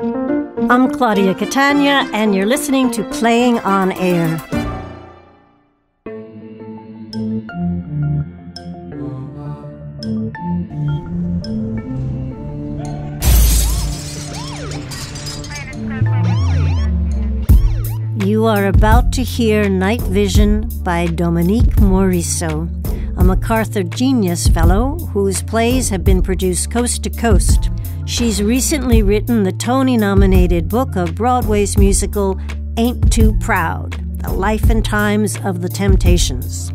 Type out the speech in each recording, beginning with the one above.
I'm Claudia Catania, and you're listening to Playing on Air. You are about to hear Night Vision by Dominique Morisseau, a MacArthur Genius Fellow whose plays have been produced coast to coast. She's recently written the Tony-nominated book of Broadway's musical Ain't Too Proud, The Life and Times of the Temptations.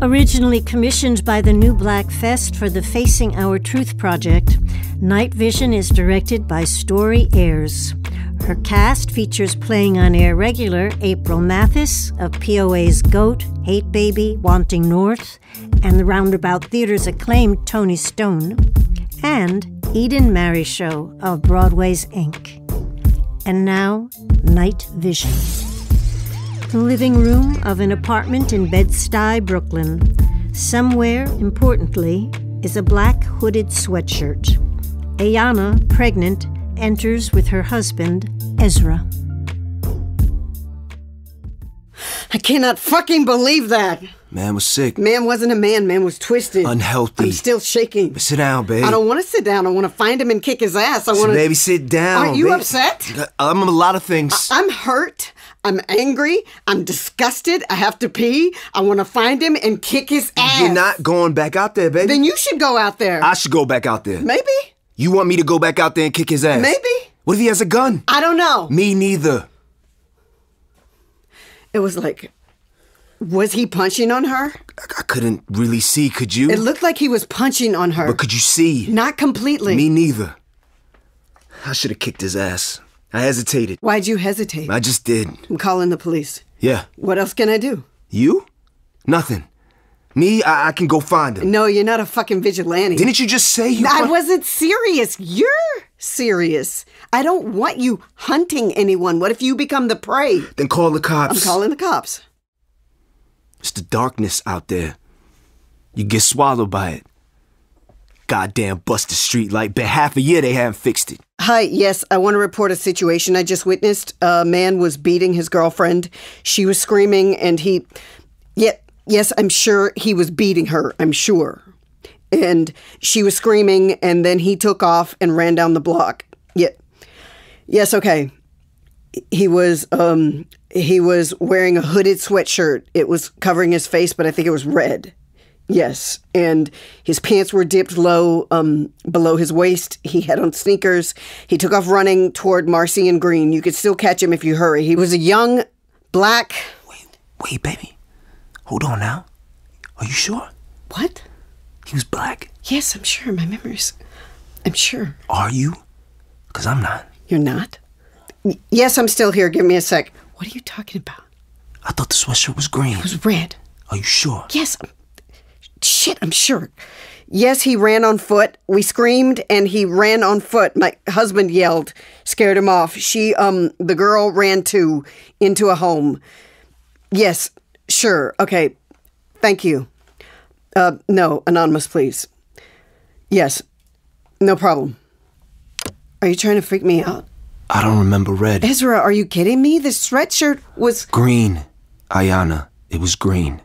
Originally commissioned by the New Black Fest for the Facing Our Truth project, Night Vision is directed by Stori Ayers. Her cast features Playing on Air regular April Matthis of POA's Goat, Hate Baby, Wanting North, and the Roundabout Theater's acclaimed Toni Stone, and Eden Marryshow of Broadway's Inc. And now, Night Vision. The living room of an apartment in Bed-Stuy, Brooklyn. Somewhere, importantly, is a black hooded sweatshirt. Ayanna, pregnant, enters with her husband, Ezra. I cannot fucking believe that. Man was sick. Man wasn't a man. Man was twisted. Unhealthy. I'm still shaking. But sit down, babe. I don't want to sit down. I want to find him and kick his ass. I want to... Baby, sit down. Aren't you babe. Upset? I'm a lot of things. I'm hurt. I'm angry. I'm disgusted. I have to pee. I want to find him and kick his ass. You're not going back out there, baby. Then you should go out there. I should go back out there. Maybe. You want me to go back out there and kick his ass? Maybe. What if he has a gun? I don't know. Me neither. It was like, was he punching on her? I couldn't really see, could you? It looked like he was punching on her. But could you see? Not completely. Me neither. I should have kicked his ass. I hesitated. Why'd you hesitate? I just did. I'm calling the police. Yeah. What else can I do? You? Nothing. Me, I can go find him. No, you're not a fucking vigilante. Didn't you just say you... I wasn't serious. You're serious. I don't want you hunting anyone. What if you become the prey? Then call the cops. I'm calling the cops. It's the darkness out there. You get swallowed by it. Goddamn busted street light. Been half a year they haven't fixed it. Hi, yes, I want to report a situation I just witnessed. A man was beating his girlfriend. She was screaming and he... Yes, I'm sure he was beating her, I'm sure. And she was screaming, and then he took off and ran down the block. Yes, okay. He was wearing a hooded sweatshirt. It was covering his face, but I think it was red. Yes, and his pants were dipped low below his waist. He had on sneakers. He took off running toward Marcy and Green. You could still catch him if you hurry. He was a young, black... Wait, baby. Hold on now. Are you sure? What? He was black? Yes, I'm sure. My memories. I'm sure. Are you? Because I'm not. You're not? Yes, I'm still here. Give me a sec. What are you talking about? I thought the sweatshirt was green. It was red. Are you sure? Yes. Shit, I'm sure. Yes, he ran on foot. We screamed and he ran on foot. My husband yelled, scared him off. She, the girl ran too, into a home. Yes. Sure. Okay. Thank you. No, anonymous, please. Yes. No problem. Are you trying to freak me out? I don't remember red. Ezra, are you kidding me? This sweatshirt was... Green, Ayanna. It was green.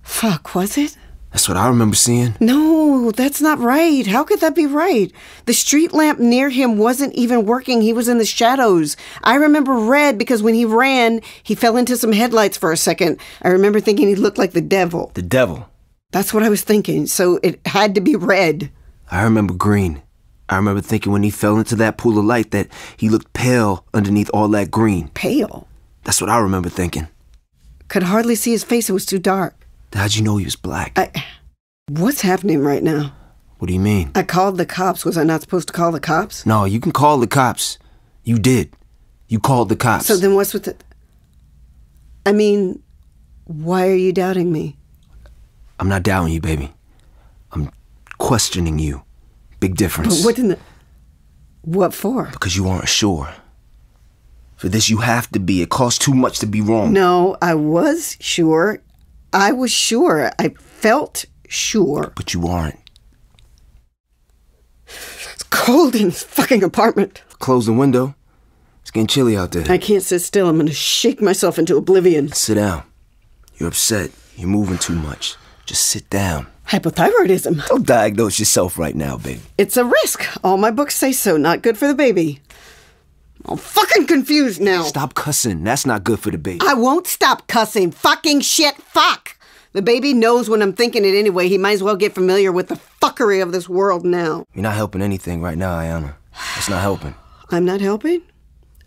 Fuck, was it? That's what I remember seeing. No, that's not right. How could that be right? The street lamp near him wasn't even working. He was in the shadows. I remember red because when he ran, he fell into some headlights for a second. I remember thinking he looked like the devil. The devil? That's what I was thinking. So it had to be red. I remember green. I remember thinking when he fell into that pool of light that he looked pale underneath all that green. Pale? That's what I remember thinking. Could hardly see his face. It was too dark. How'd you know he was black? What's happening right now? What do you mean? I called the cops. Was I not supposed to call the cops? No, you can call the cops. You did. You called the cops. So then what's with the... I mean, why are you doubting me? I'm not doubting you, baby. I'm questioning you. Big difference. But what in the... What for? Because you aren't sure. For this, you have to be. It costs too much to be wrong. No, I was sure. I was sure. I felt sure. But you aren't. It's cold in this fucking apartment. Close the window. It's getting chilly out there. I can't sit still. I'm going to shake myself into oblivion. Sit down. You're upset. You're moving too much. Just sit down. Hypothyroidism. Don't diagnose yourself right now, baby. It's a risk. All my books say so. Not good for the baby. I'm fucking confused now. Stop cussing. That's not good for the baby. I won't stop cussing. Fucking shit. Fuck. The baby knows when I'm thinking it anyway. He might as well get familiar with the fuckery of this world now. You're not helping anything right now, Ayanna. It's not helping. I'm not helping?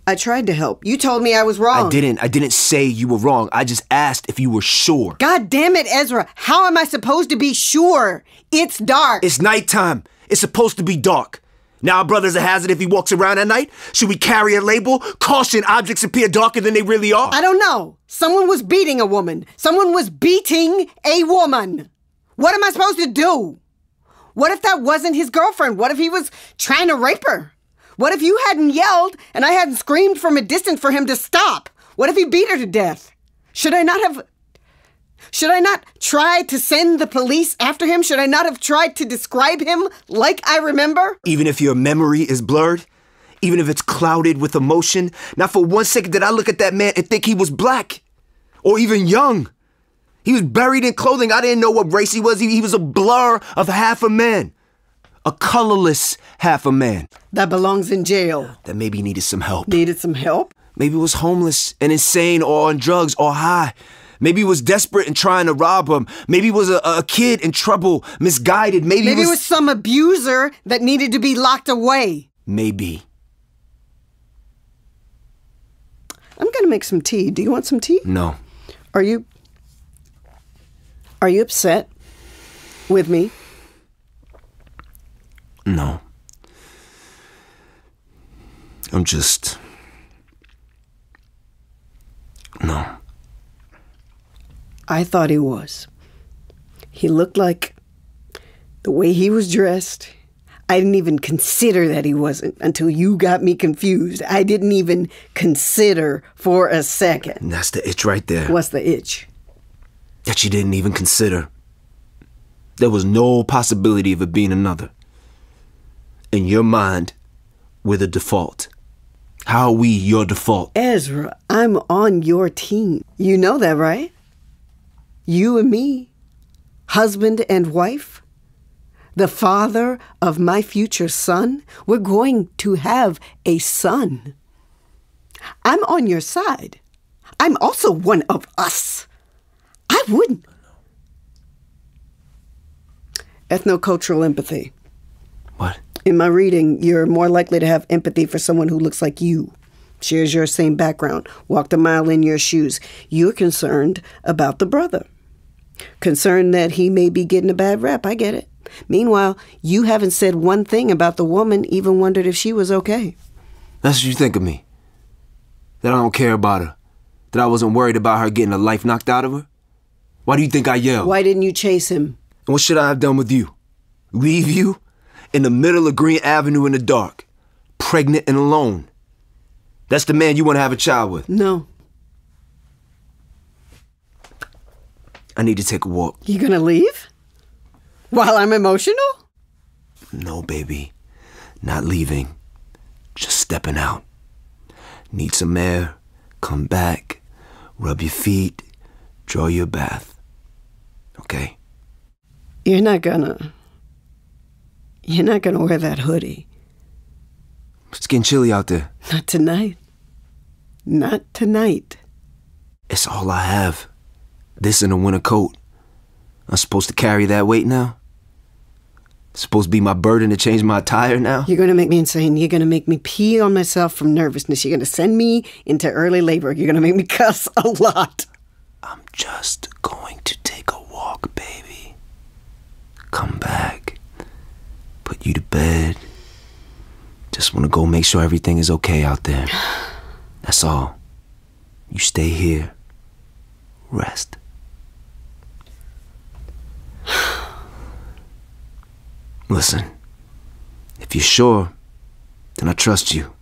I tried to help. You told me I was wrong. I didn't. I didn't say you were wrong. I just asked if you were sure. God damn it, Ezra. How am I supposed to be sure? It's dark. It's nighttime. It's supposed to be dark. Now our brother's a hazard if he walks around at night. Should we carry a label? Caution, objects appear darker than they really are. I don't know. Someone was beating a woman. Someone was beating a woman. What am I supposed to do? What if that wasn't his girlfriend? What if he was trying to rape her? What if you hadn't yelled and I hadn't screamed from a distance for him to stop? What if he beat her to death? Should I not try to send the police after him? Should I not have tried to describe him like I remember? Even if your memory is blurred, even if it's clouded with emotion, not for one second did I look at that man and think he was black or even young. He was buried in clothing. I didn't know what race he was. He was a blur of half a man, a colorless half a man. That belongs in jail. That maybe needed some help. Needed some help? Maybe was homeless and insane or on drugs or high. Maybe he was desperate and trying to rob him. Maybe he was a kid in trouble, misguided. Maybe it was some abuser that needed to be locked away. Maybe. I'm going to make some tea. Do you want some tea? No. Are you upset with me? No. I'm just... No. I thought he was. He looked like the way he was dressed. I didn't even consider that he wasn't until you got me confused. I didn't even consider for a second. And that's the itch right there. What's the itch? That you didn't even consider. There was no possibility of it being another. In your mind, we're the default. How are we your default? Ezra, I'm on your team. You know that, right? You and me, husband and wife, the father of my future son. We're going to have a son. I'm on your side. I'm also one of us. I wouldn't. Ethnocultural empathy. What? In my reading, you're more likely to have empathy for someone who looks like you. Shares your same background, walked a mile in your shoes. You're concerned about the brother. Concerned that he may be getting a bad rap. I get it. Meanwhile, you haven't said one thing about the woman, even wondered if she was okay. That's what you think of me? That I don't care about her? That I wasn't worried about her getting a life knocked out of her? Why do you think I yelled? Why didn't you chase him? And what should I have done with you? Leave you? In the middle of Green Avenue in the dark. Pregnant and alone. That's the man you want to have a child with? No. I need to take a walk. You gonna leave? While I'm emotional? No, baby. Not leaving. Just stepping out. Need some air. Come back. Rub your feet. Draw your bath. Okay? You're not gonna wear that hoodie. It's getting chilly out there. Not tonight. Not tonight. It's all I have. This and a winter coat. I'm supposed to carry that weight now? It's supposed to be my burden to change my attire now? You're going to make me insane. You're going to make me pee on myself from nervousness. You're going to send me into early labor. You're going to make me cuss a lot. I'm just going to take a walk, baby. Come back. Put you to bed. Just want to go make sure everything is okay out there. That's all. You stay here. Rest. Listen, if you're sure, then I trust you.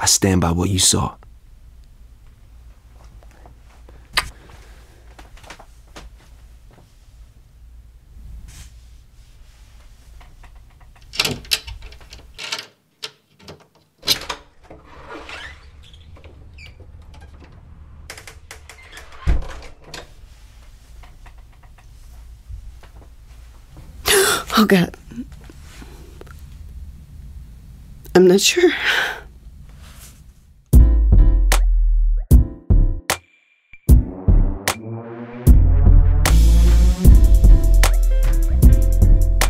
I stand by what you saw. Oh, God. I'm not sure.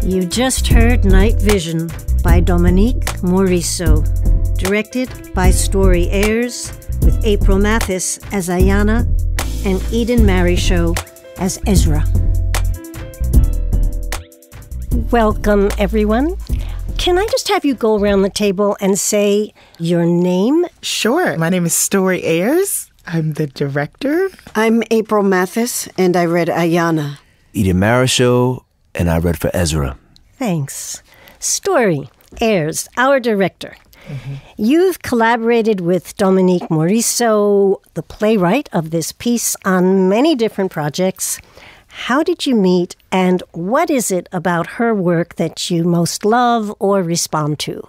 You just heard Night Vision by Dominique Morisseau, directed by Stori Ayers, with April Matthis as Ayanna and Eden Marryshow as Ezra. Welcome, everyone. Can I just have you go around the table and say your name? Sure. My name is Stori Ayers. I'm the director. I'm April Matthis, and I read Ayanna. Eden Marryshow, and I read for Ezra. Thanks. Stori Ayers, our director. Mm-hmm. You've collaborated with Dominique Morisseau, the playwright of this piece, on many different projects. How did you meet, and what is it about her work that you most love or respond to?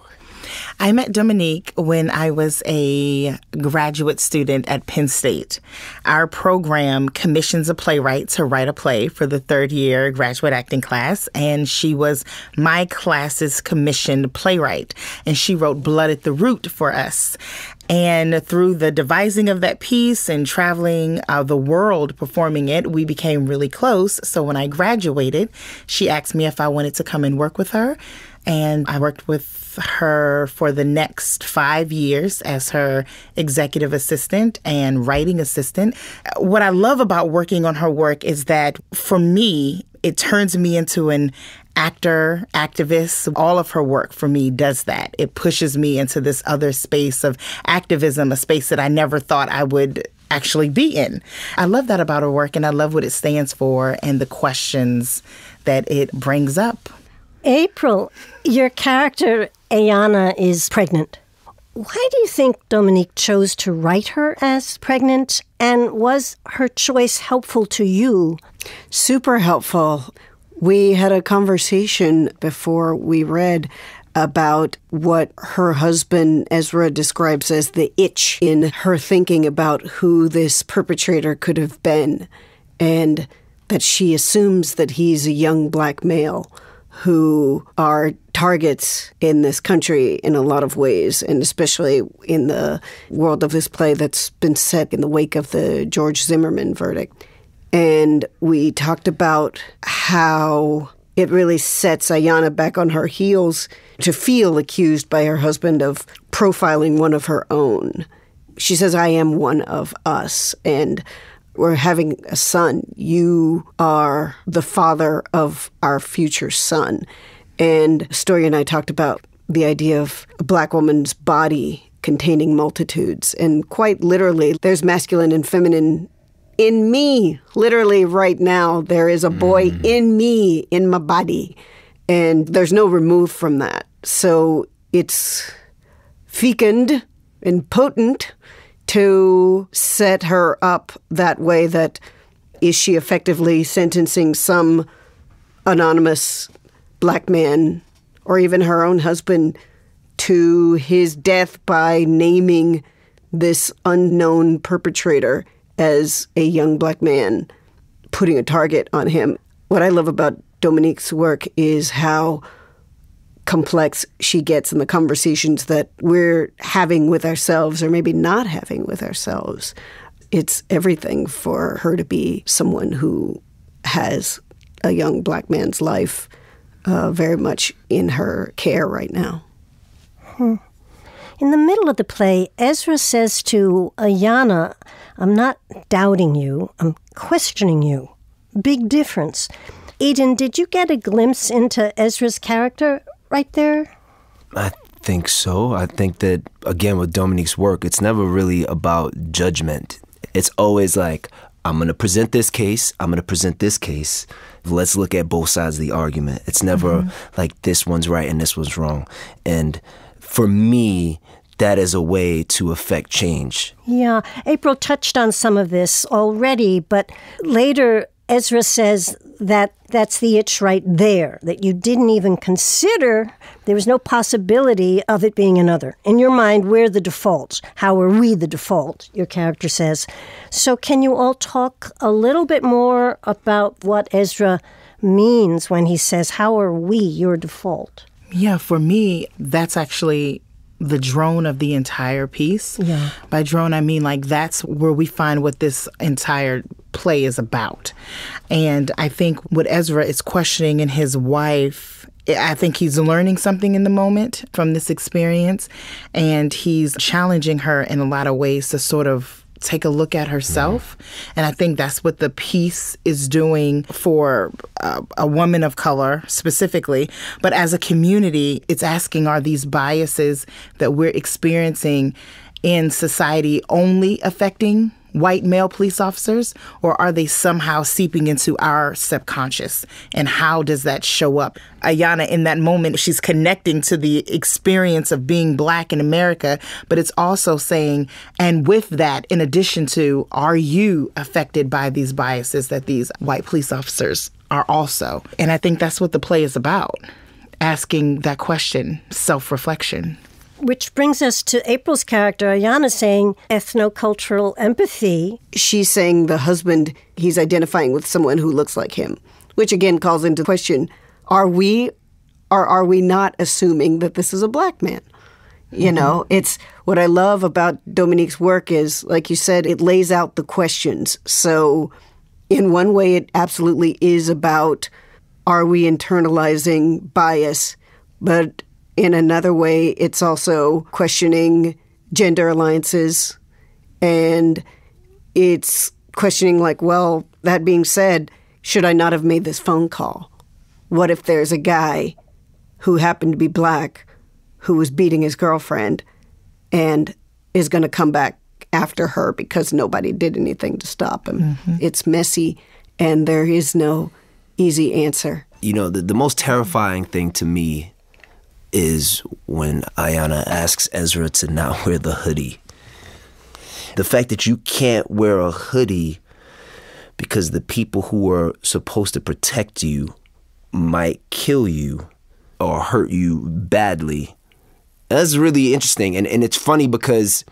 I met Dominique when I was a graduate student at Penn State. Our program commissions a playwright to write a play for the third-year graduate acting class, and she was my class's commissioned playwright, and she wrote Blood at the Root for us. And through the devising of that piece and traveling the world performing it, we became really close. So when I graduated, she asked me if I wanted to come and work with her. And I worked with her for the next 5 years as her executive assistant and writing assistant. What I love about working on her work is that, for me, it turns me into an actor, activist. All of her work for me does that. It pushes me into this other space of activism, a space that I never thought I would actually be in. I love that about her work, and I love what it stands for and the questions that it brings up. April, your character, Ayanna, is pregnant. Why do you think Dominique chose to write her as pregnant? And was her choice helpful to you? Super helpful. We had a conversation before we read about what her husband, Ezra, describes as the itch in her thinking about who this perpetrator could have been, and that she assumes that he's a young black male who are targets in this country in a lot of ways, and especially in the world of this play that's been set in the wake of the George Zimmerman verdict. And we talked about how it really sets Ayanna back on her heels to feel accused by her husband of profiling one of her own. She says, "I am one of us, and we're having a son. You are the father of our future son." And Stori and I talked about the idea of a black woman's body containing multitudes. And quite literally, there's masculine and feminine in me. Literally right now, there is a boy in me, in my body. And there's no remove from that. So it's fecund and potent to set her up that way. That is, she effectively sentencing some anonymous black man, or even her own husband, to his death by naming this unknown perpetrator as a young black man, putting a target on him. What I love about Dominique's work is how complex she gets in the conversations that we're having with ourselves, or maybe not having with ourselves. It's everything for her to be someone who has a young black man's life very much in her care right now. In the middle of the play, Ezra says to Ayanna, "I'm not doubting you, I'm questioning you." Big difference. Eden, did you get a glimpse into Ezra's character right there? I think so. I think that, again, with Dominique's work, it's never really about judgment. It's always like, I'm going to present this case, I'm going to present this case. Let's look at both sides of the argument. It's never like this one's right and this one's wrong. And for me, that is a way to affect change. Yeah. April touched on some of this already, but later Ezra says that that's the itch right there, that you didn't even consider. There was no possibility of it being another. In your mind, we're the default. How are we the default, your character says. So can you all talk a little bit more about what Ezra means when he says, how are we your default? Yeah, for me, that's actually the drone of the entire piece. Yeah. By drone, I mean, like, that's where we find what this entire play is about. And I think what Ezra is questioning in his wife, I think he's learning something in the moment from this experience. And he's challenging her in a lot of ways to sort of take a look at herself. And I think that's what the piece is doing for a woman of color specifically. But as a community, it's asking, are these biases that we're experiencing in society only affecting white male police officers, or are they somehow seeping into our subconscious? And how does that show up? Ayanna, in that moment, she's connecting to the experience of being Black in America, but it's also saying, and with that, in addition to, are you affected by these biases that these white police officers are also? And I think that's what the play is about, asking that question, self-reflection. Which brings us to April's character, Ayanna, saying ethnocultural empathy. She's saying the husband, he's identifying with someone who looks like him, which again calls into question, are we or are we not assuming that this is a Black man? You know, it's what I love about Dominique's work is, like you said, it lays out the questions. So in one way, it absolutely is about, are we internalizing bias? But in another way, it's also questioning gender alliances, and it's questioning, like, well, that being said, should I not have made this phone call? What if there's a guy who happened to be Black who was beating his girlfriend and is going to come back after her because nobody did anything to stop him? It's messy, and there is no easy answer. You know, the most terrifying thing to me is when Ayanna asks Ezra to not wear the hoodie. The fact that you can't wear a hoodie because the people who are supposed to protect you might kill you or hurt you badly. That's really interesting. And it's funny because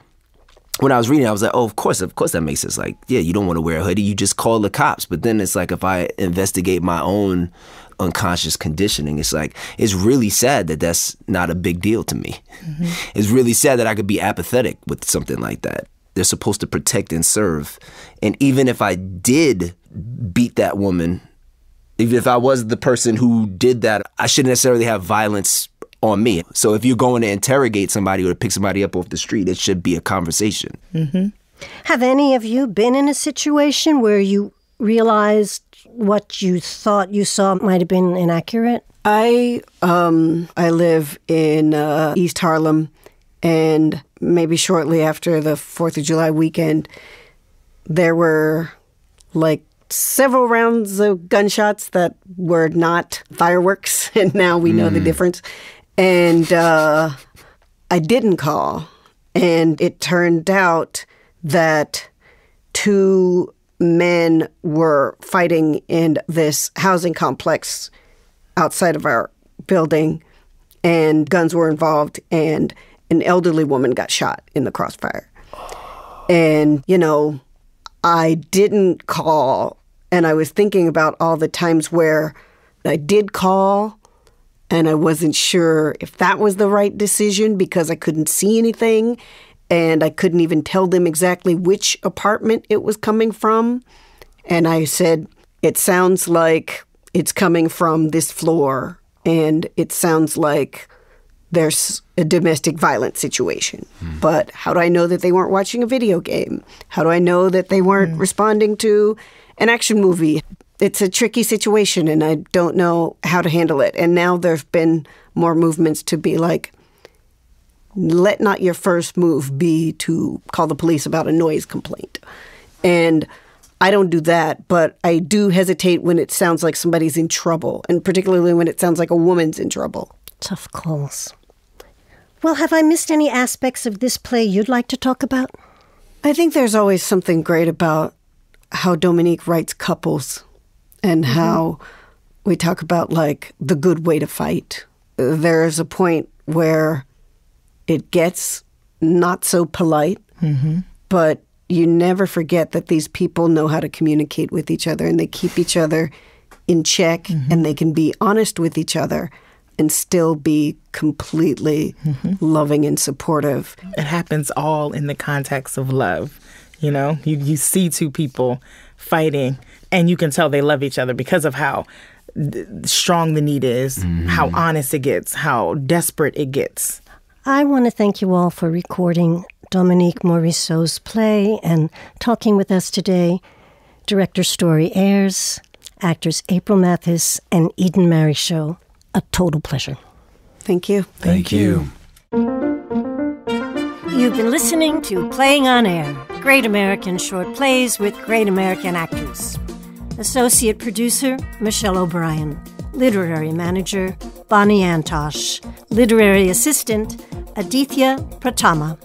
when I was reading, I was like, oh, of course that makes sense. Like, yeah, you don't want to wear a hoodie, you just call the cops. But then it's like, if I investigate my own unconscious conditioning, it's like, it's really sad that that's not a big deal to me. It's really sad that I could be apathetic with something like that. They're supposed to protect and serve. And even if I did beat that woman, even if I was the person who did that, I shouldn't necessarily have violence on me. So if you're going to interrogate somebody or pick somebody up off the street, it should be a conversation. Have any of you been in a situation where you realized what you thought you saw might have been inaccurate? I live in East Harlem, and maybe shortly after the 4th of July weekend, there were like several rounds of gunshots that were not fireworks, and now we know the difference. And I didn't call, and it turned out that two men were fighting in this housing complex outside of our building, and guns were involved, and an elderly woman got shot in the crossfire. And, you know, I didn't call, and I was thinking about all the times where I did call, and I wasn't sure if that was the right decision because I couldn't see anything. And I couldn't even tell them exactly which apartment it was coming from. And I said, it sounds like it's coming from this floor, and it sounds like there's a domestic violence situation. But how do I know that they weren't watching a video game? How do I know that they weren't responding to an action movie? It's a tricky situation, and I don't know how to handle it. And now there's been more movements to be like, let not your first move be to call the police about a noise complaint. And I don't do that, but I do hesitate when it sounds like somebody's in trouble, and particularly when it sounds like a woman's in trouble. Tough calls. Well, have I missed any aspects of this play you'd like to talk about? I think there's always something great about how Dominique writes couples, and how we talk about, like, the good way to fight. There's a point where it gets not so polite, but you never forget that these people know how to communicate with each other, and they keep each other in check, mm-hmm. and they can be honest with each other and still be completely mm-hmm. loving and supportive. It happens all in the context of love. You know, you see two people fighting and you can tell they love each other because of how strong the need is, mm-hmm. how honest it gets, how desperate it gets. I want to thank you all for recording Dominique Morisseau's play and talking with us today. Director Stori Ayers, actors April Matthis and Eden Marryshow. A total pleasure. Thank you. Thank you. You've been listening to Playing on Air, Great American Short Plays with Great American Actors. Associate Producer, Michelle O'Brien. Literary Manager, Bonnie Antosh. Literary Assistant, Adithya Pratama.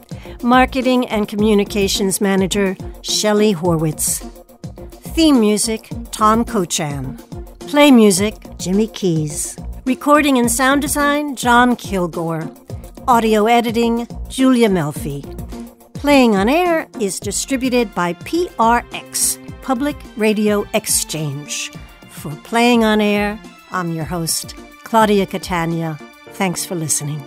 Marketing and Communications Manager, Shelley Horwitz. Theme music, Tom Cochran. Play music, Jimmy Keys. Recording and sound design, John Kilgore. Audio editing, Julia Melfi. Playing on Air is distributed by PRX, Public Radio Exchange. For Playing on Air, I'm your host, Claudia Catania. Thanks for listening.